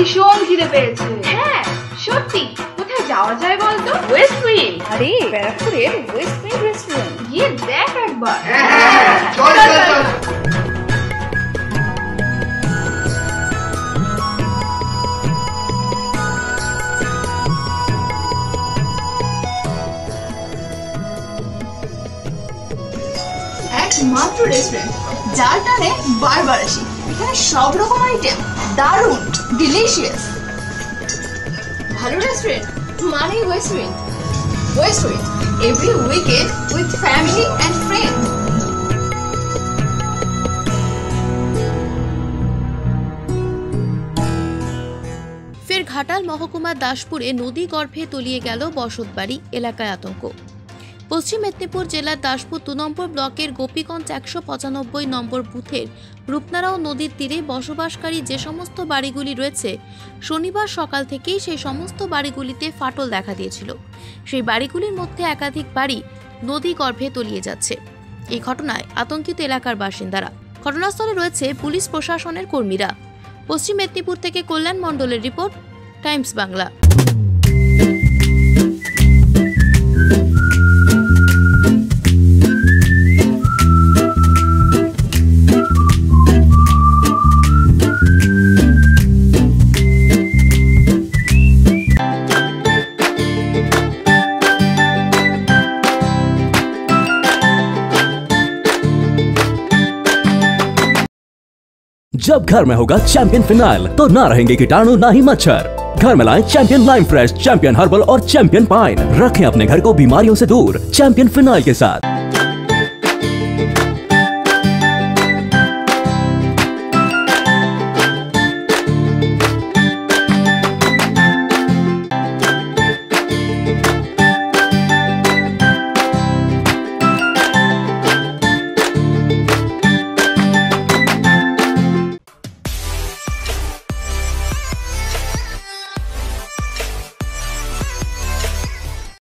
ভীষণ ঘিরে পেয়েছে। হ্যাঁ সত্যি, কোথায় যাওয়া যায় বলতো? West wing. আরে ব্যারাকপুরের ওয়েস্ট উইং রেস্টুরেন্ট, গিয়ে দেখ একবার। চল চল। মাত্র রেস্টুরেন্ট যার টানে বারবার আসি, এখানে সব রকম আইটেম, দারুণ ডিলিশিয়াস ভালো রেস্টুরেন্ট মানে west wing. West wing every weekend with family and friend. ফের ঘাটাল মহকুমা দাসপুরে নদী গর্ভে তলিয়ে গেল বসতবাড়ি এলাকায় আতঙ্ক। পশ্চিম মেদিনীপুর জেলার দাসপুর ২ নম্বর ব্লকের গোপীগঞ্জ ১৯৫ নম্বর বুথের রূপনারাও নদীর তীরে বসবাসকারী যে সমস্ত বাড়িগুলি রয়েছে, শনিবার সকাল থেকেই সেই সমস্ত বাড়িগুলিতে ফাটল দেখা দিয়েছিল। সেই বাড়িগুলির মধ্যে একাধিক বাড়ি নদী গর্ভে তলিয়ে যাচ্ছে। এই ঘটনায় আতঙ্কিত এলাকার বাসিন্দারা। ঘটনাস্থলে রয়েছে পুলিশ প্রশাসনের কর্মীরা। পশ্চিম মেদিনীপুর থেকে কল্যাণ মণ্ডলের রিপোর্ট, টাইমস বাংলা। जब घर में होगा चैंपियन फिनाइल तो ना रहेंगे कीटाणु ना ही मच्छर। घर में लाएं Champion lime fresh, Champion herbal और चैंपियन पाइन। रखें अपने घर को बीमारियों से दूर चैंपियन फिनाइल के साथ।